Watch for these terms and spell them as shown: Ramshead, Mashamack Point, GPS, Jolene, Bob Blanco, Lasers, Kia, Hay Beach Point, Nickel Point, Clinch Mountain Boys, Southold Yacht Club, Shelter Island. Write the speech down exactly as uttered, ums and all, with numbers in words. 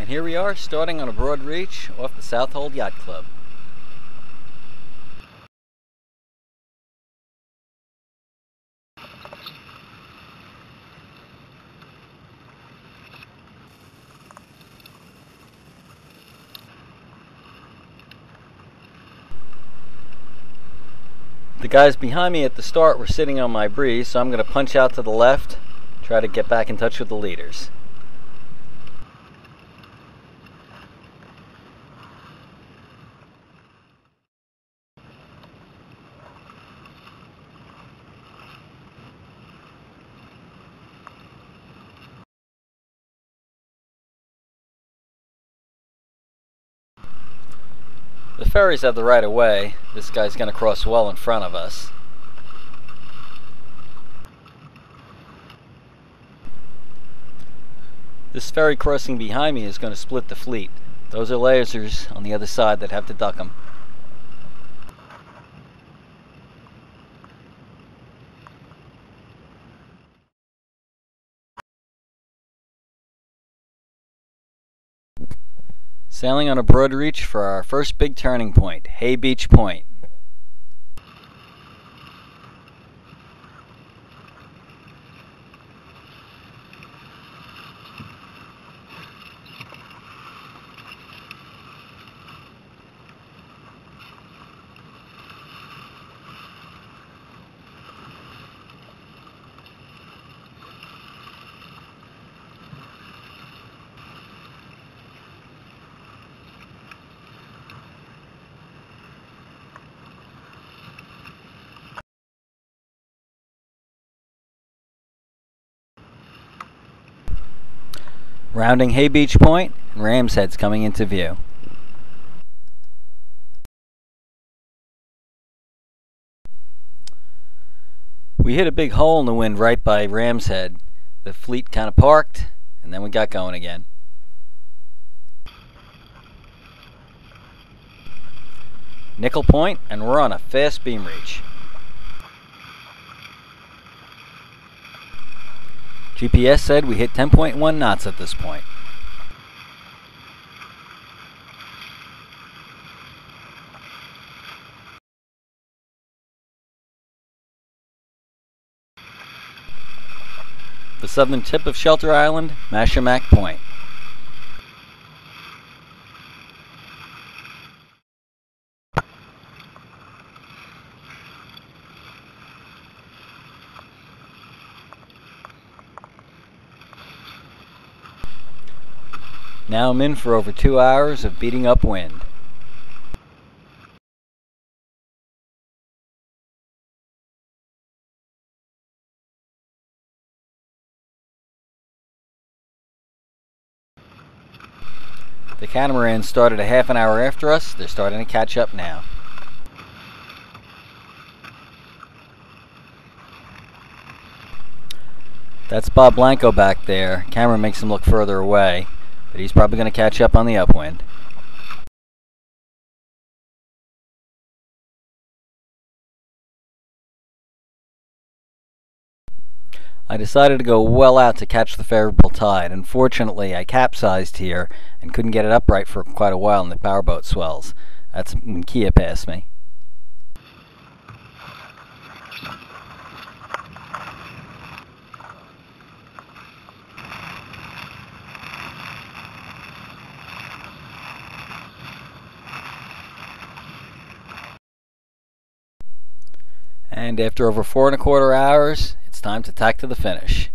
And here we are, starting on a broad reach off the Southold Yacht Club. The guys behind me at the start were sitting on my breeze, so I'm going to punch out to the left, try to get back in touch with the leaders. The ferries have the right of way. This guy's going to cross well in front of us. This ferry crossing behind me is going to split the fleet. Those are lasers on the other side that have to duck them. Sailing on a broad reach for our first big turning point, Hay Beach Point. Rounding Hay Beach Point, and Ramshead's coming into view. We hit a big hole in the wind right by Ramshead. The fleet kind of parked, and then we got going again. Nickel Point, and we're on a fast beam reach. G P S said we hit ten point one knots at this point. The southern tip of Shelter Island, Mashamack Point. Now I'm in for over two hours of beating up wind. The catamaran started a half an hour after us. They're starting to catch up now. That's Bob Blanco back there. Camera makes him look further away. But he's probably going to catch up on the upwind. I decided to go well out to catch the favorable tide. Unfortunately, I capsized here and couldn't get it upright for quite a while, and the powerboat swells. That's when Kia passed me. And after over four and a quarter hours, it's time to tack to the finish.